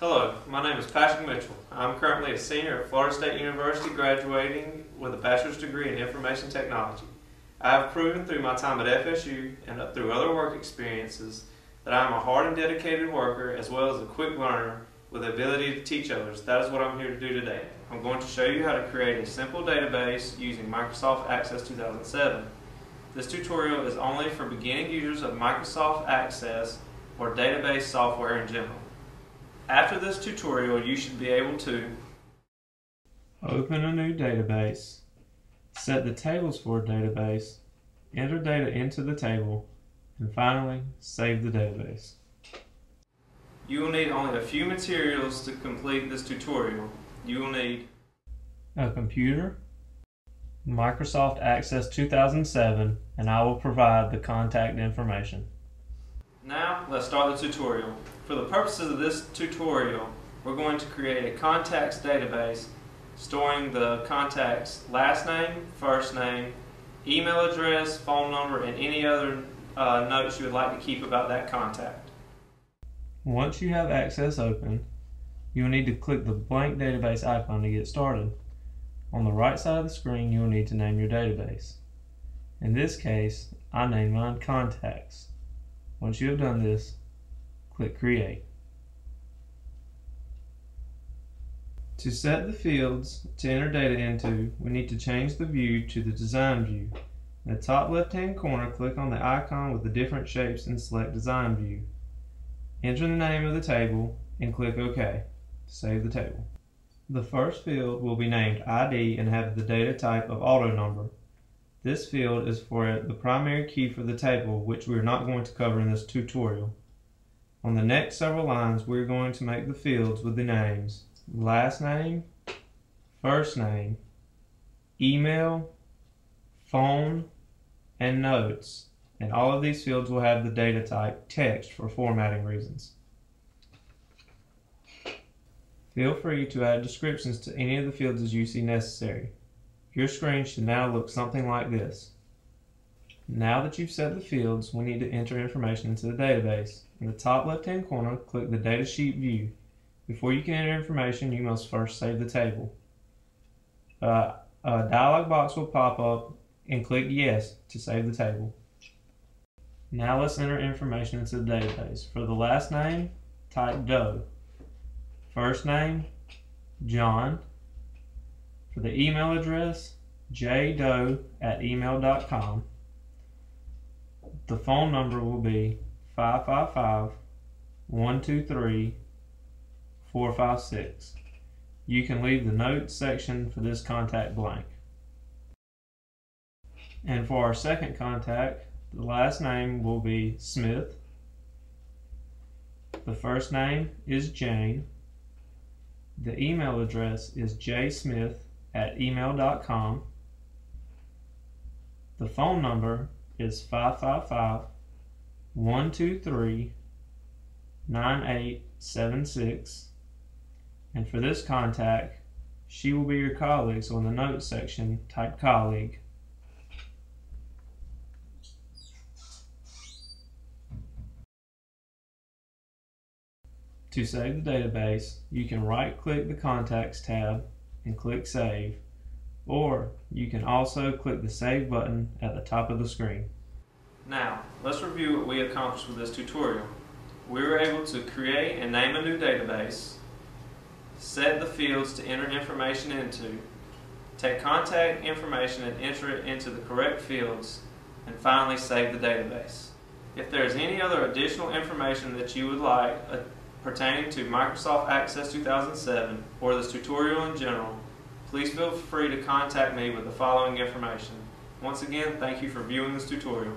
Hello, my name is Patrick Mitchell. I'm currently a senior at Florida State University, graduating with a bachelor's degree in information technology. I have proven through my time at FSU and through other work experiences that I am a hard and dedicated worker as well as a quick learner with the ability to teach others. That is what I'm here to do today. I'm going to show you how to create a simple database using Microsoft Access 2007. This tutorial is only for beginning users of Microsoft Access or database software in general. After this tutorial, you should be able to open a new database, set the tables for a database, enter data into the table, and finally, save the database. You will need only a few materials to complete this tutorial. You will need a computer, Microsoft Access 2007, and I will provide the contact information. Now, let's start the tutorial. For the purposes of this tutorial, we're going to create a contacts database storing the contact's last name, first name, email address, phone number, and any other notes you would like to keep about that contact. Once you have Access open, you will need to click the blank database icon to get started. On the right side of the screen, you will need to name your database. In this case, I name mine Contacts. Once you have done this, click Create. To set the fields to enter data into, we need to change the view to the Design view. In the top left-hand corner, click on the icon with the different shapes and select Design view. Enter the name of the table and click OK to save the table. The first field will be named ID and have the data type of auto number. This field is for the primary key for the table, which we are not going to cover in this tutorial. On the next several lines, we're going to make the fields with the names, last name, first name, email, phone, and notes. And all of these fields will have the data type text for formatting reasons. Feel free to add descriptions to any of the fields as you see necessary. Your screen should now look something like this. Now that you've set the fields, we need to enter information into the database. In the top left-hand corner, click the Data Sheet view. Before you can enter information, you must first save the table. A dialog box will pop up and click Yes to save the table. Now let's enter information into the database. For the last name, type Doe. First name, John. For the email address, jdoe@email.com. The phone number will be 555-123-456. You can leave the notes section for this contact blank. And for our second contact, the last name will be Smith. The first name is Jane. The email address is jsmith@email.com. The phone number is 555-123-9876, and for this contact, she will be your colleague, so in the notes section type colleague. To save the database, you can right click the contacts tab and click save, or you can also click the save button at the top of the screen. Now, let's review what we accomplished with this tutorial. We were able to create and name a new database, set the fields to enter information into, take contact information and enter it into the correct fields, and finally save the database. If there is any other additional information that you would like pertaining to Microsoft Access 2007 or this tutorial in general, please feel free to contact me with the following information. Once again, thank you for viewing this tutorial.